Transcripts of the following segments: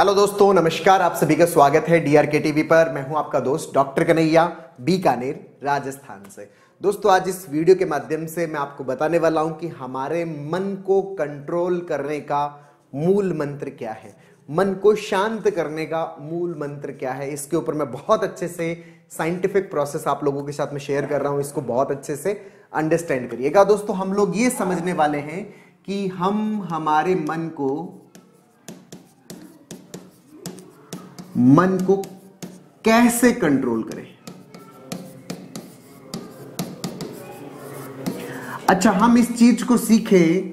Hello दोस्तों, नमस्कार। आप सभी का स्वागत है DRK TV पर। मैं हूं आपका दोस्त डॉक्टर कन्हैया, बीकानेर, राजस्थान से। दोस्तों, आज इस वीडियो के माध्यम से मैं आपको बताने वाला हूं कि हमारे मन को कंट्रोल करने का मूल मंत्र क्या है, मन को शांत करने का मूल मंत्र क्या है। इसके ऊपर मैं बहुत अच्छे से साइंटिफिक प्रोसेस आप लोगों के साथ में शेयर कर रहा हूँ। इसको बहुत अच्छे से अंडरस्टैंड करिएगा। दोस्तों, हम लोग ये समझने वाले हैं कि हम हमारे मन को कैसे कंट्रोल करें। अच्छा, हम इस चीज को सीखें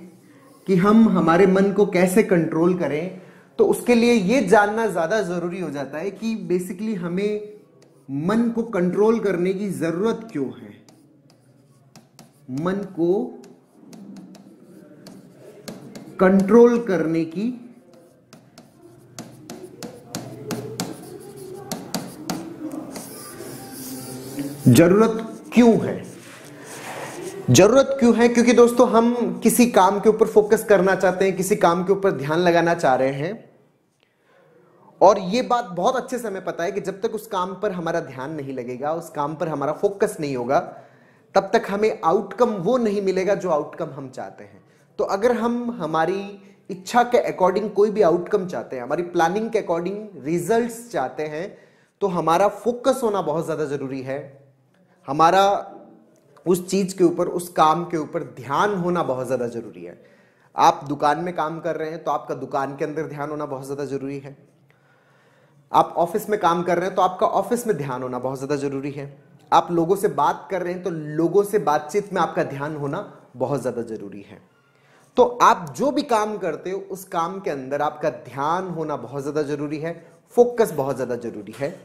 कि हम हमारे मन को कैसे कंट्रोल करें, तो उसके लिए यह जानना ज्यादा जरूरी हो जाता है कि बेसिकली हमें मन को कंट्रोल करने की जरूरत क्यों है, मन को कंट्रोल करने की जरूरत क्यों है। जरूरत क्यों है? क्योंकि दोस्तों, हम किसी काम के ऊपर फोकस करना चाहते हैं, किसी काम के ऊपर ध्यान लगाना चाह रहे हैं, और ये बात बहुत अच्छे से हमें पता है कि जब तक उस काम पर हमारा ध्यान नहीं लगेगा, उस काम पर हमारा फोकस नहीं होगा, तब तक हमें आउटकम वो नहीं मिलेगा जो आउटकम हम चाहते हैं। तो अगर हम हमारी इच्छा के अकॉर्डिंग कोई भी आउटकम चाहते हैं, हमारी प्लानिंग के अकॉर्डिंग रिजल्ट्स चाहते हैं, तो हमारा फोकस होना बहुत ज़्यादा ज़रूरी है। हमारा उस चीज़ के ऊपर, उस काम के ऊपर ध्यान होना बहुत ज़्यादा ज़रूरी है। आप दुकान में काम कर रहे हैं तो आपका दुकान के अंदर ध्यान होना बहुत ज़्यादा ज़रूरी है। आप ऑफिस में काम कर रहे हैं तो आपका ऑफिस में ध्यान होना बहुत ज़्यादा ज़रूरी है। आप लोगों से बात कर रहे हैं तो लोगों से बातचीत में आपका ध्यान होना बहुत ज़्यादा ज़रूरी है। तो आप जो भी काम करते हो, उस काम के अंदर आपका ध्यान होना बहुत ज़्यादा ज़रूरी है, फोकस बहुत ज़्यादा ज़रूरी है।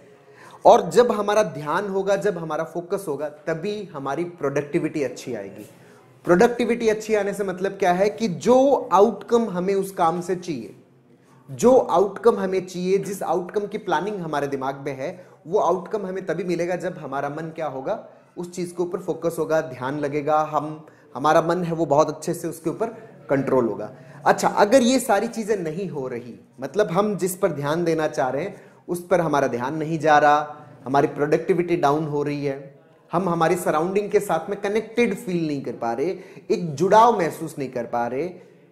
और जब हमारा ध्यान होगा, जब हमारा फोकस होगा, तभी हमारी प्रोडक्टिविटी अच्छी आएगी। प्रोडक्टिविटी अच्छी आने से मतलब क्या है कि जो आउटकम हमें उस काम से चाहिए, जो आउटकम हमें चाहिए, जिस आउटकम की प्लानिंग हमारे दिमाग में है, वो आउटकम हमें तभी मिलेगा जब हमारा मन क्या होगा, उस चीज़ के ऊपर फोकस होगा, ध्यान लगेगा, हमारा मन है वो बहुत अच्छे से उसके ऊपर कंट्रोल होगा। अच्छा, अगर ये सारी चीज़ें नहीं हो रही, मतलब हम जिस पर ध्यान देना चाह रहे हैं उस पर हमारा ध्यान नहीं जा रहा, हमारी प्रोडक्टिविटी डाउन हो रही है, हम हमारी सराउंडिंग के साथ में कनेक्टेड फील नहीं कर पा रहे, एक जुड़ाव महसूस नहीं कर पा रहे,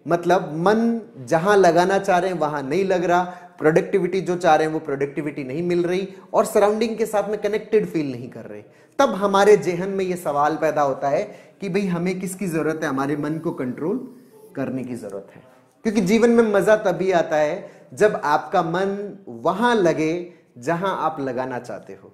मतलब मन जहां लगाना चाह रहे हैं वहां नहीं लग रहा, प्रोडक्टिविटी जो चाह रहे हैं वो प्रोडक्टिविटी नहीं मिल रही, और सराउंडिंग के साथ में कनेक्टेड फील नहीं कर रहे, तब हमारे जेहन में ये सवाल पैदा होता है कि भाई हमें किसकी ज़रूरत है, हमारे मन को कंट्रोल करने की ज़रूरत है। क्योंकि जीवन में मज़ा तभी आता है जब आपका मन वहां लगे जहां आप लगाना चाहते हो।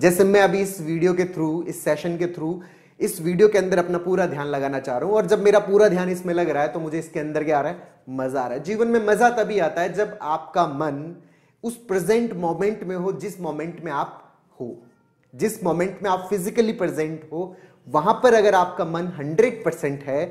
जैसे मैं अभी इस वीडियो के थ्रू, इस सेशन के थ्रू, इस वीडियो के अंदर अपना पूरा ध्यान लगाना चाह रहा हूं, और जब मेरा पूरा ध्यान इसमें लग रहा है तो मुझे इसके अंदर क्या आ रहा है, मजा आ रहा है। जीवन में मजा तभी आता है जब आपका मन उस प्रेजेंट मोमेंट में हो, जिस मोमेंट में आप हो, जिस मोमेंट में आप फिजिकली प्रेजेंट हो, वहां पर अगर आपका मन 100% है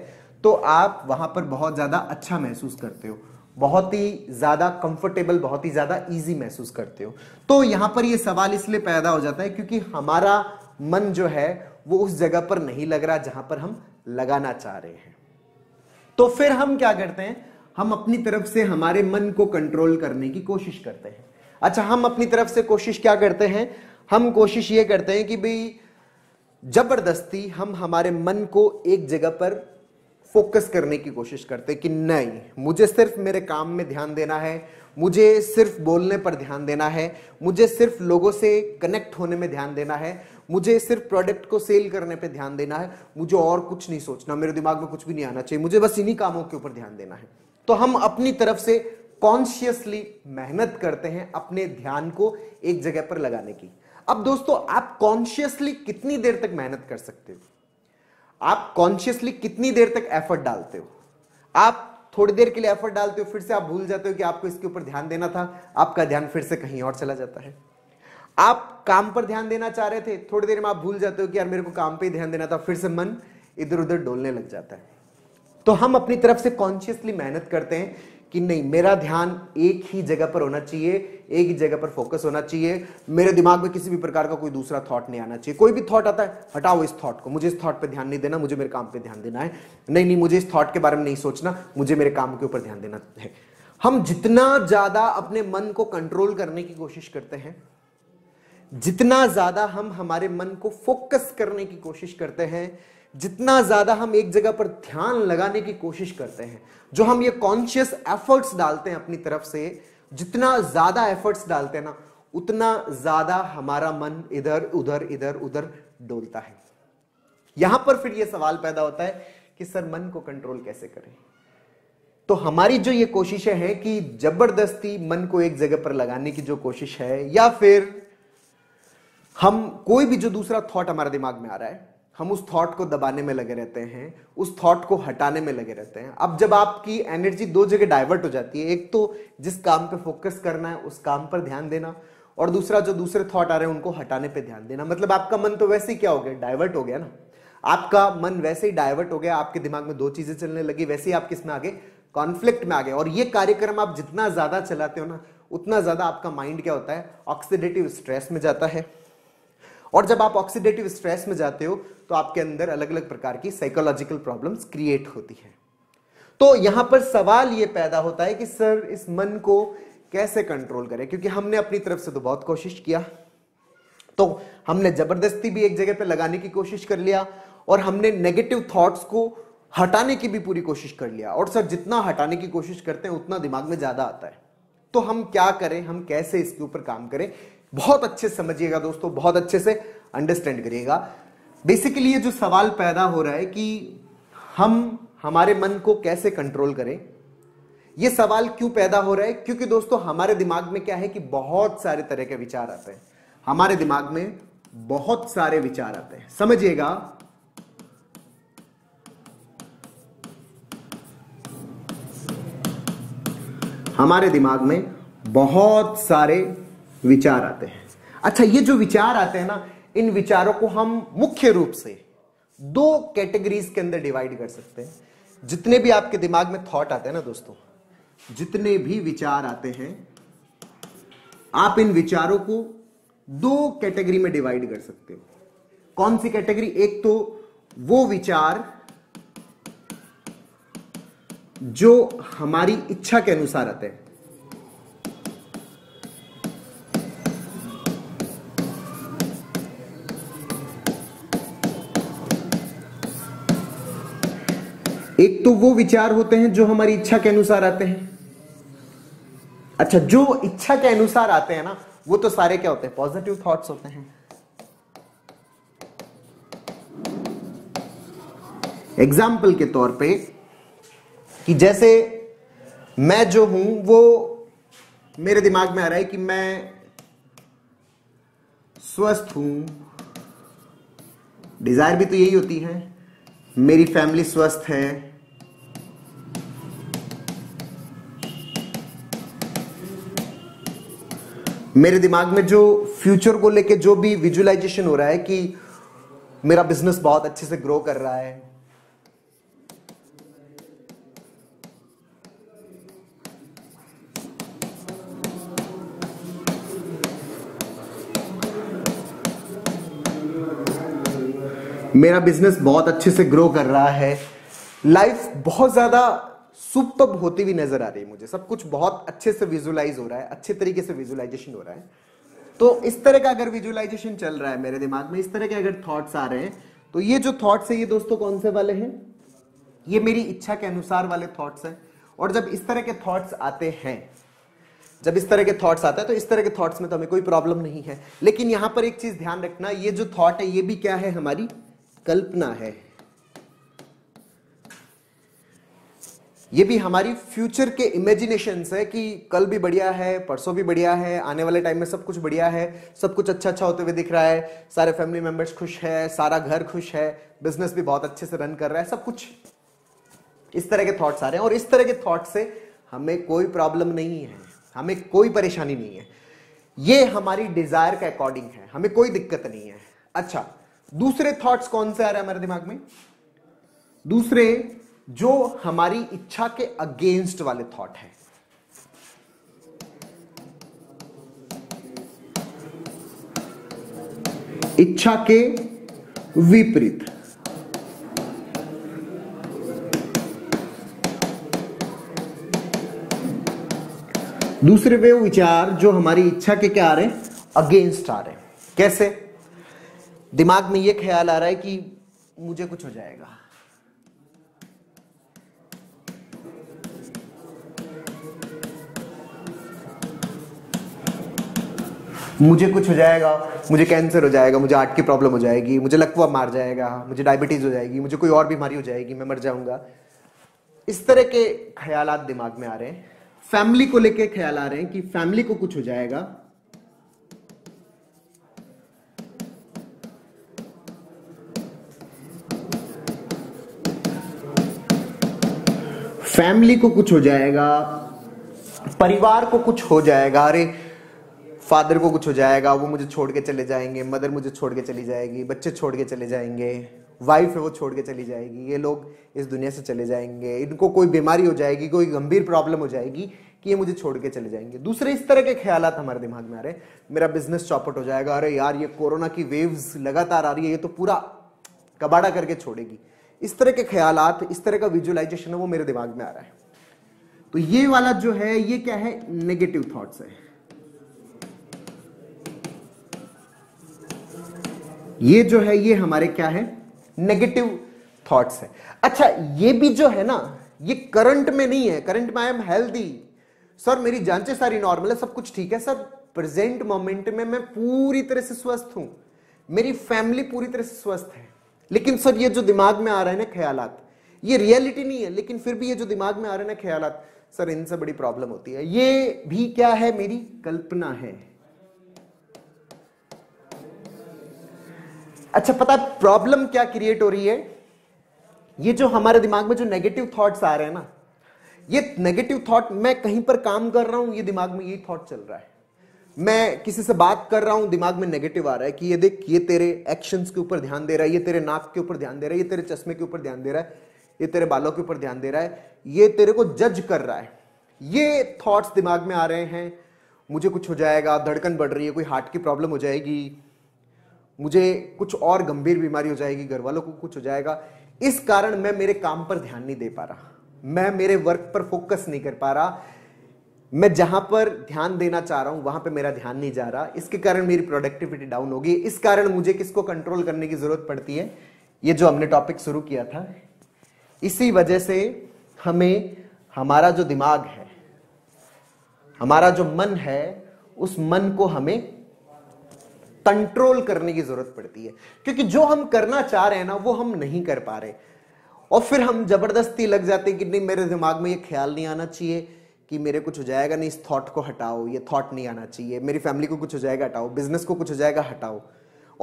तो आप वहां पर बहुत ज्यादा अच्छा महसूस करते हो, बहुत ही ज़्यादा कंफर्टेबल, बहुत ही ज़्यादा इजी महसूस करते हो। तो यहाँ पर ये सवाल इसलिए पैदा हो जाता है क्योंकि हमारा मन जो है वो उस जगह पर नहीं लग रहा जहाँ पर हम लगाना चाह रहे हैं। तो फिर हम क्या करते हैं, हम अपनी तरफ से हमारे मन को कंट्रोल करने की कोशिश करते हैं। अच्छा, हम अपनी तरफ से कोशिश क्या करते हैं, हम कोशिश ये करते हैं कि भाई जबरदस्ती हम हमारे मन को एक जगह पर फोकस करने की कोशिश करते कि नहीं, मुझे सिर्फ मेरे काम में ध्यान देना है, मुझे सिर्फ बोलने पर ध्यान देना है, मुझे सिर्फ लोगों से कनेक्ट होने में ध्यान देना है, मुझे सिर्फ प्रोडक्ट को सेल करने पे ध्यान देना है, मुझे और कुछ नहीं सोचना, मेरे दिमाग में कुछ भी नहीं आना चाहिए, मुझे बस इन्हीं कामों के ऊपर ध्यान देना है। तो हम अपनी तरफ से कॉन्शियसली मेहनत करते हैं अपने ध्यान को एक जगह पर लगाने की। अब दोस्तों, आप कॉन्शियसली कितनी देर तक मेहनत कर सकते हो, आप कॉन्शियसली कितनी देर तक एफर्ट डालते हो। आप थोड़ी देर के लिए एफर्ट डालते हो, फिर से आप भूल जाते हो कि आपको इसके ऊपर ध्यान देना था, आपका ध्यान फिर से कहीं और चला जाता है। आप काम पर ध्यान देना चाह रहे थे, थोड़ी देर में आप भूल जाते हो कि यार मेरे को काम पे ही ध्यान देना था, फिर से मन इधर उधर डोलने लग जाता है। तो हम अपनी तरफ से कॉन्शियसली मेहनत करते हैं कि नहीं, मेरा ध्यान एक ही जगह पर होना चाहिए, एक ही जगह पर फोकस होना चाहिए, मेरे दिमाग में किसी भी प्रकार का कोई दूसरा थॉट नहीं आना चाहिए। कोई भी थॉट आता है, हटाओ इस थॉट को, मुझे इस थॉट पे ध्यान नहीं देना, मुझे मेरे काम पे ध्यान देना है, नहीं, मुझे इस थॉट के बारे में नहीं सोचना, मुझे मेरे काम के ऊपर ध्यान देना है। हम जितना ज्यादा अपने मन को कंट्रोल करने की कोशिश करते हैं, जितना ज्यादा हम हमारे मन को फोकस करने की कोशिश करते हैं, जितना ज्यादा हम एक जगह पर ध्यान लगाने की कोशिश करते हैं, जो हम ये कॉन्शियस एफर्ट्स डालते हैं अपनी तरफ से, जितना ज्यादा एफर्ट्स डालते हैं ना, उतना ज्यादा हमारा मन इधर उधर डोलता है। यहां पर फिर ये सवाल पैदा होता है कि सर मन को कंट्रोल कैसे करें। तो हमारी जो ये कोशिशें हैं कि जबरदस्ती मन को एक जगह पर लगाने की जो कोशिश है, या फिर हम कोई भी जो दूसरा थॉट हमारे दिमाग में आ रहा है, हम उस थॉट को दबाने में लगे रहते हैं, उस थॉट को हटाने में लगे रहते हैं। अब जब आपकी एनर्जी दो जगह डाइवर्ट हो जाती है, एक तो जिस काम पे फोकस करना है उस काम पर ध्यान देना, और दूसरा जो दूसरे थॉट आ रहे हैं उनको हटाने पे ध्यान देना, मतलब आपका मन तो वैसे ही क्या हो गया, डाइवर्ट हो गया ना। आपका मन वैसे ही डाइवर्ट हो गया, आपके दिमाग में दो चीजें चलने लगी, वैसे ही आप किसमें आ गए, कॉन्फ्लिक्ट में आ गए। और ये कार्यक्रम आप जितना ज्यादा चलाते हो ना, उतना ज्यादा आपका माइंड क्या होता है, ऑक्सीडेटिव स्ट्रेस में जाता है। और जब आप ऑक्सीडेटिव स्ट्रेस में जाते हो तो आपके अंदर अलग अलग प्रकार की साइकोलॉजिकल प्रॉब्लम्स क्रिएट होती हैं। तो यहां पर सवाल ये पैदा होता है कि सर इस मन को कैसे कंट्रोल करें, क्योंकि हमने अपनी तरफ से तो बहुत कोशिश किया, तो हमने जबरदस्ती भी एक जगह पे लगाने की कोशिश कर लिया, और हमने नेगेटिव थॉट्स को हटाने की भी पूरी कोशिश कर लिया, और सर जितना हटाने की कोशिश करते हैं उतना दिमाग में ज्यादा आता है। तो हम क्या करें, हम कैसे इसके ऊपर काम करें, बहुत अच्छे से समझिएगा दोस्तों, बहुत अच्छे से अंडरस्टैंड करिएगा। बेसिकली ये जो सवाल पैदा हो रहा है कि हम हमारे मन को कैसे कंट्रोल करें, ये सवाल क्यों पैदा हो रहा है, क्योंकि दोस्तों हमारे दिमाग में क्या है कि बहुत सारे तरह के विचार आते हैं, हमारे दिमाग में बहुत सारे विचार आते हैं। समझिएगा, हमारे दिमाग में बहुत सारे विचार आते हैं। अच्छा, ये जो विचार आते हैं ना, इन विचारों को हम मुख्य रूप से दो कैटेगरीज के अंदर डिवाइड कर सकते हैं। जितने भी आपके दिमाग में थॉट आते हैं ना दोस्तों, जितने भी विचार आते हैं, आप इन विचारों को दो कैटेगरी में डिवाइड कर सकते हो। कौन सी कैटेगरी? एक तो वो विचार जो हमारी इच्छा के अनुसार आते हैं, एक तो वो विचार होते हैं जो हमारी इच्छा के अनुसार आते हैं। अच्छा, जो इच्छा के अनुसार आते हैं ना, वो तो सारे क्या होते हैं, पॉजिटिव थॉट्स होते हैं। एग्जाम्पल के तौर पे कि जैसे मैं जो हूं, वो मेरे दिमाग में आ रहा है कि मैं स्वस्थ हूं, डिजायर भी तो यही होती है, मेरी फैमिली स्वस्थ है, मेरे दिमाग में जो फ्यूचर को लेके जो भी विजुअलाइजेशन हो रहा है कि मेरा बिजनेस बहुत अच्छे से ग्रो कर रहा है, मेरा बिजनेस बहुत अच्छे से ग्रो कर रहा है, लाइफ बहुत ज्यादा सुपर्ब होती हुई नजर आ रही है मुझे, सब कुछ बहुत अच्छे से विजुअलाइज हो रहा है, अच्छे तरीके से विजुअलाइजेशन हो रहा है। तो इस तरह का अगर विजुअलाइजेशन चल रहा है मेरे दिमाग में, इस तरह के अगर थॉट्स आ रहे हैं, तो ये जो थॉट्स है ये दोस्तों कौन से वाले हैं, ये मेरी इच्छा के अनुसार वाले थॉट्स हैं। और जब इस तरह के थॉट्स आते हैं, जब इस तरह के थॉट्स आता है, तो इस तरह के थॉट्स में तो हमें कोई प्रॉब्लम नहीं है। लेकिन यहां पर एक चीज ध्यान रखना, ये जो थॉट है ये भी क्या है, हमारी कल्पना है, ये भी हमारी फ्यूचर के इमेजिनेशंस है कि कल भी बढ़िया है, परसों भी बढ़िया है, आने वाले टाइम में सब कुछ बढ़िया है, सब कुछ अच्छा अच्छा होते हुए दिख रहा है, सारे फैमिली मेंबर्स खुश है, सारा घर खुश है, बिजनेस भी बहुत अच्छे से रन कर रहा है, सब कुछ इस तरह के थॉट्स आ रहे हैं। और इस तरह के थॉट से हमें कोई प्रॉब्लम नहीं है, हमें कोई परेशानी नहीं है, ये हमारी डिजायर के अकॉर्डिंग है, हमें कोई दिक्कत नहीं है। अच्छा, दूसरे थॉट्स कौन से आ रहे हैं हमारे दिमाग में, दूसरे जो हमारी इच्छा के अगेंस्ट वाले थॉट है। इच्छा के विपरीत, दूसरे पे विचार जो हमारी इच्छा के क्या आ रहे हैं, अगेंस्ट आ रहे हैं। कैसे? दिमाग में ये ख्याल आ रहा है कि मुझे कुछ हो जाएगा, मुझे कुछ हो जाएगा, मुझे कैंसर हो जाएगा, मुझे हार्ट की प्रॉब्लम हो जाएगी, मुझे लकवा मार जाएगा, मुझे डायबिटीज हो जाएगी, मुझे कोई और बीमारी हो जाएगी, मैं मर जाऊंगा। इस तरह के ख्यालात दिमाग में आ रहे हैं। फैमिली को लेके ख्याल आ रहे हैं कि फैमिली को कुछ हो जाएगा, फैमिली को कुछ हो जाएगा, परिवार को कुछ हो जाएगा। अरे फादर को कुछ हो जाएगा, वो मुझे छोड़ के चले जाएंगे, मदर मुझे छोड़ के चली जाएगी, बच्चे छोड़ के चले जाएंगे, वाइफ है वो छोड़ के चली जाएगी, ये लोग इस दुनिया से चले जाएंगे, इनको कोई बीमारी हो जाएगी, कोई गंभीर प्रॉब्लम हो जाएगी कि ये मुझे छोड़ के चले जाएंगे। दूसरे इस तरह के ख्यालात हमारे दिमाग में आ रहे हैं। मेरा बिजनेस चौपट हो जाएगा, अरे यार ये कोरोना की वेव्स लगातार आ रही है, ये तो पूरा कबाड़ा करके छोड़ेगी। इस तरह के ख्यालात, इस तरह का विजुअलाइजेशन है वो मेरे दिमाग में आ रहा है। तो ये वाला जो है ये क्या है, नेगेटिव थॉट्स है। ये जो है ये हमारे क्या है, नेगेटिव थॉट्स है। अच्छा ये भी जो है ना ये करंट में नहीं है। करंट में आई एम हेल्दी, सर मेरी जांचें सारी नॉर्मल है, सब कुछ ठीक है सर, प्रेजेंट मोमेंट में मैं पूरी तरह से स्वस्थ हूं, मेरी फैमिली पूरी तरह से स्वस्थ है। लेकिन सर ये जो दिमाग में आ रहे हैं ना ख्यालात, ये रियलिटी नहीं है, लेकिन फिर भी ये जो दिमाग में आ रहे हैं ना ख्यालात, सर इनसे बड़ी प्रॉब्लम होती है, ये भी क्या है, मेरी कल्पना है। अच्छा पता है प्रॉब्लम क्या क्रिएट हो रही है? ये जो हमारे दिमाग में जो नेगेटिव थॉट्स आ रहे हैं ना, ये नेगेटिव थॉट, मैं कहीं पर काम कर रहा हूं ये दिमाग में ये थॉट चल रहा है, मैं किसी से बात कर रहा हूं दिमाग में नेगेटिव आ रहा है कि ये देख ये तेरे एक्शंस के ऊपर ध्यान दे रहा है, ये तेरे नाक के ऊपर ध्यान दे रहा है, ये तेरे चश्मे के ऊपर ध्यान दे रहा है, ये तेरे बालों के ऊपर ध्यान दे रहा है, ये तेरे को जज कर रहा है। ये थॉट्स दिमाग में आ रहे हैं। मुझे कुछ हो जाएगा, धड़कन बढ़ रही है, कोई हार्ट की प्रॉब्लम हो जाएगी, मुझे कुछ और गंभीर बीमारी हो जाएगी, घर वालों को कुछ हो जाएगा, इस कारण मैं मेरे काम पर ध्यान नहीं दे पा रहा, मैं मेरे वर्क पर फोकस नहीं कर पा रहा, मैं जहां पर ध्यान देना चाह रहा हूं वहां पे मेरा ध्यान नहीं जा रहा, इसके कारण मेरी प्रोडक्टिविटी डाउन होगी। इस कारण मुझे किसको कंट्रोल करने की जरूरत पड़ती है, ये जो हमने टॉपिक शुरू किया था, इसी वजह से हमें हमारा जो दिमाग है, हमारा जो मन है, उस मन को हमें कंट्रोल करने की जरूरत पड़ती है, क्योंकि जो हम करना चाह रहे हैं ना वो हम नहीं कर पा रहे। और फिर हम जबरदस्ती लग जाते हैं कि नहीं मेरे दिमाग में ये ख्याल नहीं आना चाहिए कि मेरे कुछ हो जाएगा, नहीं इस थॉट को हटाओ, ये थॉट नहीं आना चाहिए, मेरी फैमिली को कुछ हो जाएगा हटाओ, बिजनेस को कुछ हो जाएगा हटाओ।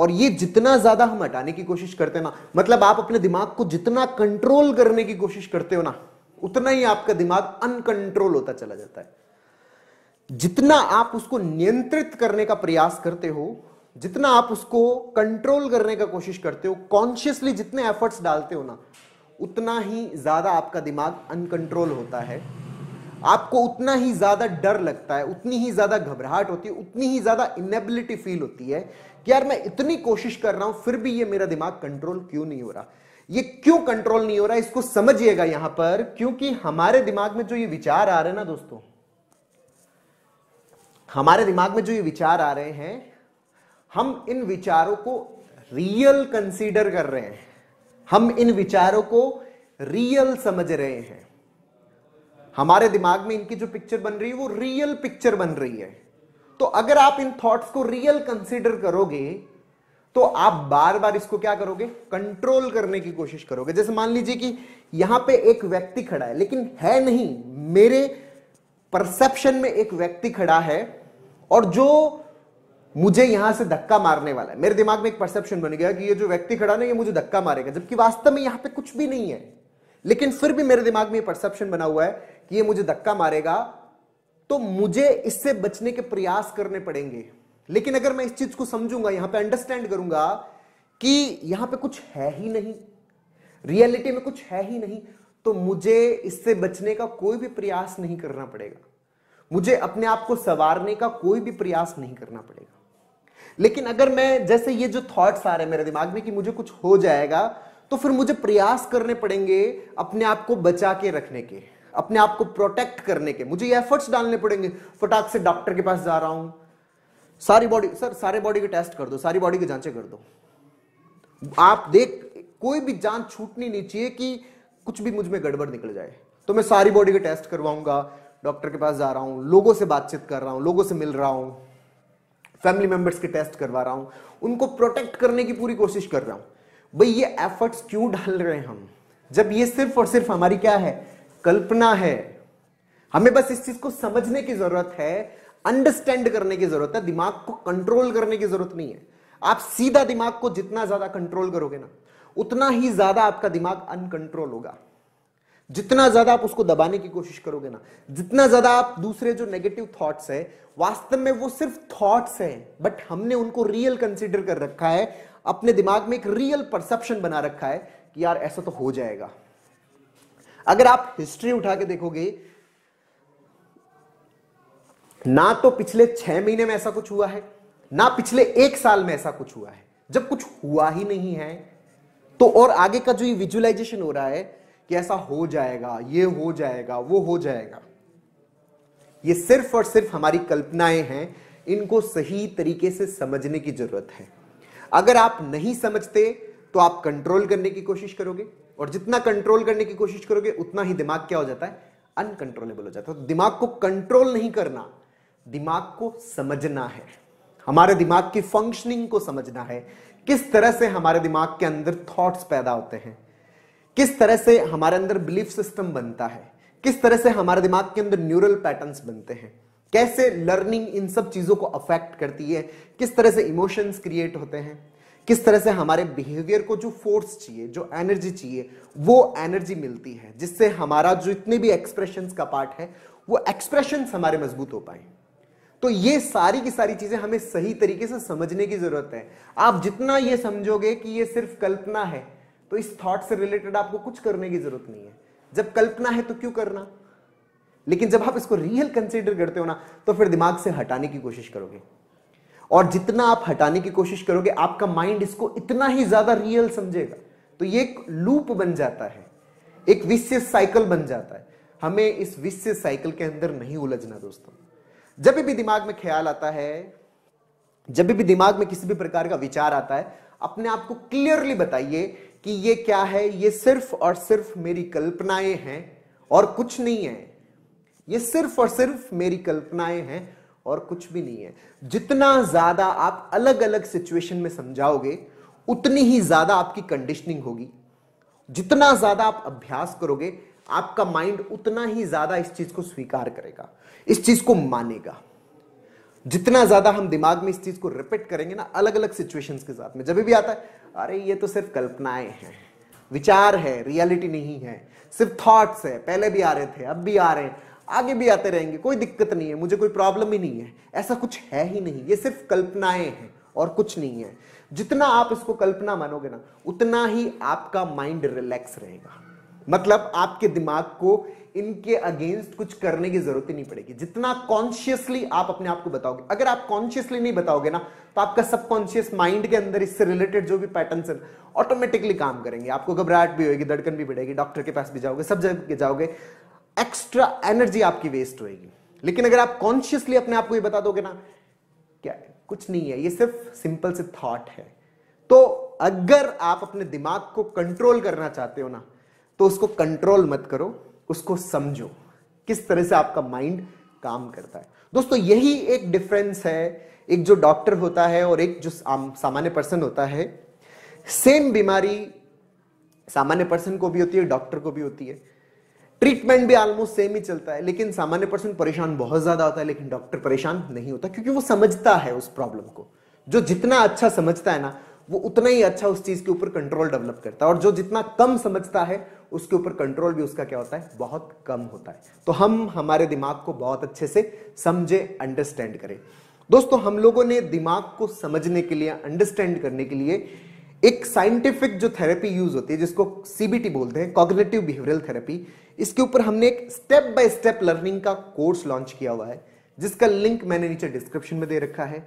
और ये जितना ज्यादा हम हटाने की कोशिश करते हैं ना, मतलब आप अपने दिमाग को जितना कंट्रोल करने की कोशिश करते हो ना, उतना ही आपका दिमाग अनकंट्रोल होता चला जाता है। जितना आप उसको नियंत्रित करने का प्रयास करते हो, जितना आप उसको कंट्रोल करने का कोशिश करते हो, कॉन्शियसली जितने एफर्ट्स डालते हो ना, उतना ही ज्यादा आपका दिमाग अनकंट्रोल होता है, आपको उतना ही ज्यादा डर लगता है, उतनी ही ज्यादा घबराहट होती है, उतनी ही ज्यादा इनेबिलिटी फील होती है कि यार मैं इतनी कोशिश कर रहा हूं फिर भी ये मेरा दिमाग कंट्रोल क्यों नहीं हो रहा, ये क्यों कंट्रोल नहीं हो रहा। इसको समझिएगा यहां पर, क्योंकि हमारे दिमाग में जो ये विचार आ रहे हैं ना दोस्तों, हमारे दिमाग में जो ये विचार आ रहे हैं, हम इन विचारों को रियल कंसीडर कर रहे हैं, हम इन विचारों को रियल समझ रहे हैं, हमारे दिमाग में इनकी जो पिक्चर बन रही है वो रियल पिक्चर बन रही है। तो अगर आप इन थॉट्स को रियल कंसीडर करोगे तो आप बार बार इसको क्या करोगे, कंट्रोल करने की कोशिश करोगे। जैसे मान लीजिए कि यहां पे एक व्यक्ति खड़ा है, लेकिन है नहीं, मेरे परसेप्शन में एक व्यक्ति खड़ा है और जो मुझे यहां से धक्का मारने वाला है, मेरे दिमाग में एक परसेप्शन बन गया कि ये जो व्यक्ति खड़ा ना ये मुझे धक्का मारेगा, जबकि वास्तव में यहां पे कुछ भी नहीं है, लेकिन फिर भी मेरे दिमाग में ये परसेप्शन बना हुआ है कि ये मुझे धक्का मारेगा, तो मुझे इससे बचने के प्रयास करने पड़ेंगे। लेकिन अगर मैं इस चीज को समझूंगा, यहां पे अंडरस्टैंड करूंगा कि यहां पे कुछ है ही नहीं, रियलिटी में कुछ है ही नहीं, तो मुझे इससे बचने का कोई भी प्रयास नहीं करना पड़ेगा, मुझे अपने आप को संवारने का कोई भी प्रयास नहीं करना पड़ेगा। लेकिन अगर मैं, जैसे ये जो थॉट्स आ रहे हैं मेरे दिमाग में कि मुझे कुछ हो जाएगा, तो फिर मुझे प्रयास करने पड़ेंगे अपने आप को बचा के रखने के, अपने आप को प्रोटेक्ट करने के मुझे ये एफर्ट्स डालने पड़ेंगे। फटाक से डॉक्टर के पास जा रहा हूं, सारी बॉडी, सर सारे बॉडी के टेस्ट कर दो, सारी बॉडी की जांचें कर दो, आप देख, कोई भी जांच छूटनी नहीं चाहिए कि कुछ भी मुझ में गड़बड़ निकल जाए। तो मैं सारी बॉडी के टेस्ट करवाऊंगा, डॉक्टर के पास जा रहा हूं, लोगों से बातचीत कर रहा हूं, लोगों से मिल रहा हूं, फैमिली मेंबर्स के टेस्ट करवा रहा हूं, उनको प्रोटेक्ट करने की पूरी कोशिश कर रहा हूं। भाई ये एफर्ट्स क्यों डाल रहे हैं हम, जब ये सिर्फ और सिर्फ हमारी क्या है, कल्पना है। हमें बस इस चीज को समझने की जरूरत है, अंडरस्टैंड करने की जरूरत है, दिमाग को कंट्रोल करने की जरूरत नहीं है। आप सीधा दिमाग को जितना ज्यादा कंट्रोल करोगे ना, उतना ही ज्यादा आपका दिमाग अनकंट्रोल होगा। जितना ज्यादा आप उसको दबाने की कोशिश करोगे ना, जितना ज्यादा आप दूसरे जो नेगेटिव थॉट्स है, वास्तव में वो सिर्फ थॉट्स हैं, बट हमने उनको रियल कंसीडर कर रखा है, अपने दिमाग में एक रियल परसेप्शन बना रखा है कि यार ऐसा तो हो जाएगा। अगर आप हिस्ट्री उठा के देखोगे ना, तो पिछले 6 महीने में ऐसा कुछ हुआ है, ना पिछले 1 साल में ऐसा कुछ हुआ है। जब कुछ हुआ ही नहीं है तो, और आगे का जो ये विजुअलाइजेशन हो रहा है कि ऐसा हो जाएगा, ये हो जाएगा, वो हो जाएगा, ये सिर्फ और सिर्फ हमारी कल्पनाएं हैं। इनको सही तरीके से समझने की जरूरत है। अगर आप नहीं समझते तो आप कंट्रोल करने की कोशिश करोगे, और जितना कंट्रोल करने की कोशिश करोगे उतना ही दिमाग क्या हो जाता है, अनकंट्रोलेबल हो जाता है। तो दिमाग को कंट्रोल नहीं करना, दिमाग को समझना है, हमारे दिमाग की फंक्शनिंग को समझना है, किस तरह से हमारे दिमाग के अंदर थॉट्स पैदा होते हैं, किस तरह से हमारे अंदर बिलीफ सिस्टम बनता है, किस तरह से हमारे दिमाग के अंदर न्यूरल पैटर्न्स बनते हैं, कैसे लर्निंग इन सब चीजों को अफेक्ट करती है, किस तरह से इमोशंस क्रिएट होते हैं, किस तरह से हमारे बिहेवियर को जो फोर्स चाहिए, जो एनर्जी चाहिए, वो एनर्जी मिलती है, जिससे हमारा जो इतने भी एक्सप्रेशंस का पार्ट है, वो एक्सप्रेशंस हमारे मजबूत हो पाए। तो ये सारी की सारी चीजें हमें सही तरीके से समझने की जरूरत है। आप जितना ये समझोगे कि ये सिर्फ कल्पना है, तो इस थॉट से रिलेटेड आपको कुछ करने की जरूरत नहीं है। जब कल्पना है तो क्यों करना, लेकिन जब आप इसको रियल कंसीडर करते हो ना, तो फिर दिमाग से हटाने की कोशिश करोगे, और जितना आप हटाने की कोशिश करोगे, आपका माइंड इसको इतना ही ज्यादा रियल समझेगा। तो ये एक लूप बन जाता है, एक विशियस साइकिल बन जाता है। हमें इस विशियस साइकिल के अंदर नहीं उलझना दोस्तों। जब भी दिमाग में ख्याल आता है, जब भी दिमाग में किसी भी प्रकार का विचार आता है, अपने आप को क्लियरली बताइए कि ये क्या है, ये सिर्फ और सिर्फ मेरी कल्पनाएं हैं और कुछ नहीं है। ये सिर्फ और सिर्फ मेरी कल्पनाएं हैं और कुछ भी नहीं है। जितना ज्यादा आप अलग अलग सिचुएशन में समझाओगे, उतनी ही ज्यादा आपकी कंडीशनिंग होगी। जितना ज्यादा आप अभ्यास करोगे, आपका माइंड उतना ही ज्यादा इस चीज को स्वीकार करेगा, इस चीज को मानेगा। जितना ज्यादा हम दिमाग में इस चीज को रिपीट करेंगे ना, अलग अलग सिचुएशंस के साथ में, जब भी आता है, अरे ये तो सिर्फ कल्पनाएं हैं, विचार है, रियलिटी नहीं है, सिर्फ थॉट्स है, पहले भी आ रहे थे, अब भी आ रहे हैं, आगे भी आते रहेंगे, कोई दिक्कत नहीं है, मुझे कोई प्रॉब्लम ही नहीं है, ऐसा कुछ है ही नहीं, ये सिर्फ कल्पनाएं हैं और कुछ नहीं है। जितना आप इसको कल्पना मानोगे ना, उतना ही आपका माइंड रिलैक्स रहेगा। मतलब आपके दिमाग को इनके अगेंस्ट कुछ करने की जरूरत ही नहीं पड़ेगी। जितना कॉन्शियसली आप अपने आप को बताओगे, अगर आप कॉन्शियसली नहीं बताओगे ना, तो आपका सबकॉन्शियस माइंड के अंदर इससे रिलेटेड जो भी पैटर्न्स हैं, ऑटोमेटिकली काम करेंगे। आपको घबराहट भी होगी, धड़कन भी बढ़ेगी, डॉक्टर के पास भी जाओगे, सब जगह जाओगे, एक्स्ट्रा एनर्जी आपकी वेस्ट होगी। लेकिन अगर आप कॉन्शियसली अपने आप को ये बता दोगे ना, क्या कुछ नहीं है, ये सिर्फ सिंपल से थॉट है, तो अगर आप अपने दिमाग को कंट्रोल करना चाहते हो ना, तो उसको कंट्रोल मत करो, उसको समझो किस तरह से आपका माइंड काम करता है। दोस्तों यही एक डिफरेंस है, एक जो डॉक्टर होता है और एक जो सामान्य पर्सन होता है। सेम बीमारी सामान्य पर्सन को भी होती है, डॉक्टर को भी होती है, ट्रीटमेंट भी ऑलमोस्ट सेम ही चलता है, लेकिन सामान्य पर्सन परेशान बहुत ज्यादा होता है, लेकिन डॉक्टर परेशान नहीं होता, क्योंकि वो समझता है उस प्रॉब्लम को। जो जितना अच्छा समझता है ना, वो उतना ही अच्छा उस चीज के ऊपर कंट्रोल डेवलप करता है, और जो जितना कम समझता है, उसके ऊपर कंट्रोल भी उसका क्या होता है, बहुत कम होता है। तो हम हमारे दिमाग को बहुत अच्छे से समझे, अंडरस्टैंड करें। दोस्तों हम लोगों ने दिमाग को समझने के लिए, अंडरस्टैंड करने के लिए एक साइंटिफिक जो थेरेपी यूज होती है, जिसको CBT बोलते हैं, कॉग्निटिव बिहेवियरल थेरेपी, इसके ऊपर हमने एक स्टेप बाय स्टेप लर्निंग का कोर्स लॉन्च किया हुआ है, जिसका लिंक मैंने नीचे डिस्क्रिप्शन में दे रखा है।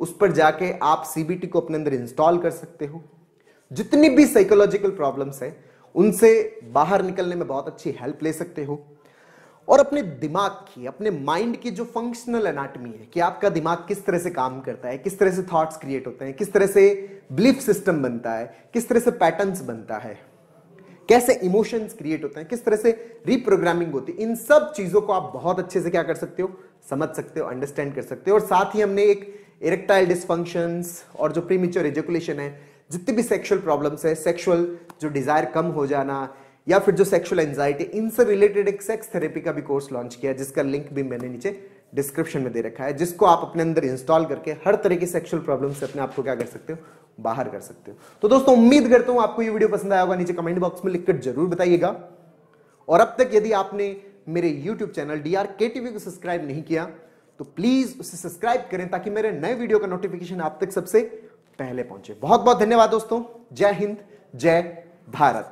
उस पर जाके आप CBT को अपने अंदर इंस्टॉल कर सकते हो। जितनी भी साइकोलॉजिकल प्रॉब्लम्स हैं, उनसे बाहर निकलने में बहुत अच्छी हेल्प ले सकते हो। और अपने दिमाग की, अपने माइंड की जो फंक्शनल एनाटमी है कि आपका दिमाग किस तरह से काम करता है, किस तरह से थॉट्स क्रिएट होते हैं, किस तरह से बिलीफ सिस्टम बनता है, किस तरह से पैटर्न्स बनता है, कैसे इमोशंस क्रिएट होते हैं, किस तरह से रिप्रोग्रामिंग होती है, इन सब चीजों को आप बहुत अच्छे से क्या कर सकते हो, समझ सकते हो, अंडरस्टैंड कर सकते हो। और साथ ही हमने एक इरेक्टाइल डिसफंक्शंस और जो प्रीमेच्योर एजुकेशन है, जितनी भी सेक्सुअल प्रॉब्लम्स है, सेक्सुअल जो डिजायर कम हो जाना या फिर जो सेक्सुअल एंजाइटी, इनसे रिलेटेड एक सेक्स थेरेपी का भी कोर्स लॉन्च किया है, जिसका लिंक भी मैंने नीचे डिस्क्रिप्शन में दे रखा है, जिसको आप अपने अंदर इंस्टॉल करके हर तरह की सेक्सुअल प्रॉब्लम से अपने आप को क्या कर सकते हो, बाहर कर सकते हो। तो दोस्तों उम्मीद करता हूं आपको ये वीडियो पसंद आया होगा, नीचे कमेंट बॉक्स में लिखकर जरूर बताइएगा। और अब तक यदि आपने मेरे यूट्यूब चैनल DRK TV को सब्सक्राइब नहीं किया तो प्लीज उसे सब्सक्राइब करें ताकि मेरे नए वीडियो का नोटिफिकेशन आप तक सबसे पहले पहुंचे। बहुत बहुत धन्यवाद दोस्तों, जय हिंद, जय भारत।